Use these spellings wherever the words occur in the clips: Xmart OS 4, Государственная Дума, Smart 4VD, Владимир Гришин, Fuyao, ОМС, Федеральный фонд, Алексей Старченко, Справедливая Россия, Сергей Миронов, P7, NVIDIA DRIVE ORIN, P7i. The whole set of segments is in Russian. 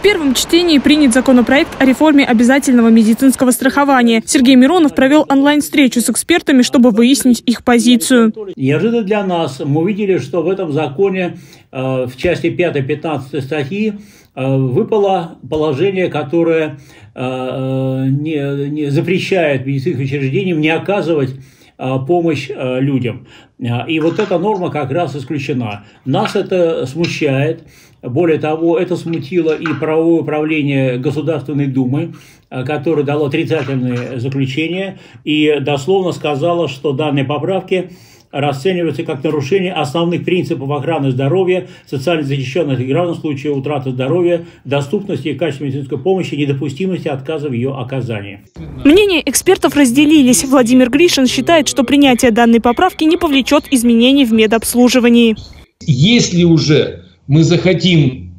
В первом чтении принят законопроект о реформе обязательного медицинского страхования. Сергей Миронов провел онлайн-встречу с экспертами, чтобы выяснить их позицию. Неожиданно для нас мы увидели, что в этом законе в части 5-15 статьи выпало положение, которое не запрещает медицинским учреждениям не оказывать помощь людям. И вот эта норма как раз исключена. Нас это смущает. Более того, это смутило и правовое управление Государственной Думы, которое дало отрицательное заключение и дословно сказало, что данные поправки расцениваются как нарушение основных принципов охраны здоровья, социальной защищенности граждан в случае утраты здоровья, доступности и качества медицинской помощи, недопустимости отказа в ее оказании. Мнения экспертов разделились. Владимир Гришин считает, что принятие данной поправки не повлечет изменений в медобслуживании. Если уже мы захотим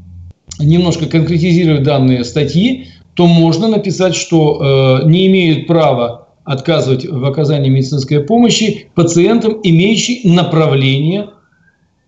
немножко конкретизировать данные статьи, то можно написать, что не имеют права отказывать в оказании медицинской помощи пациентам, имеющим направление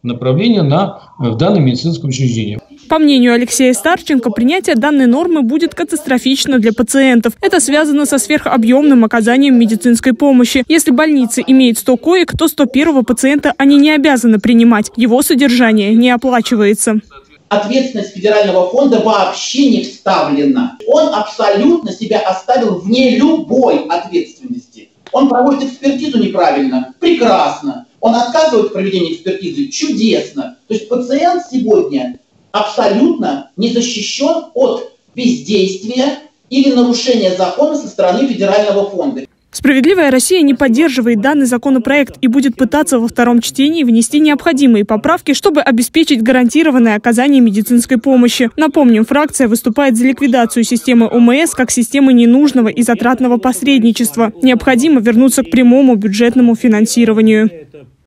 в данном медицинском учреждении. По мнению Алексея Старченко, принятие данной нормы будет катастрофично для пациентов. Это связано со сверхобъемным оказанием медицинской помощи. Если больница имеет 100 коек, то 101 пациента они не обязаны принимать. Его содержание не оплачивается. Ответственность Федерального фонда вообще не вставлена. Он абсолютно себя оставил вне любой ответственности. Он проводит экспертизу неправильно, прекрасно. Он отказывает в проведении экспертизы, чудесно. То есть пациент сегодня абсолютно не защищен от бездействия или нарушения закона со стороны Федерального фонда. «Справедливая Россия» не поддерживает данный законопроект и будет пытаться во втором чтении внести необходимые поправки, чтобы обеспечить гарантированное оказание медицинской помощи. Напомним, фракция выступает за ликвидацию системы ОМС как системы ненужного и затратного посредничества. Необходимо вернуться к прямому бюджетному финансированию.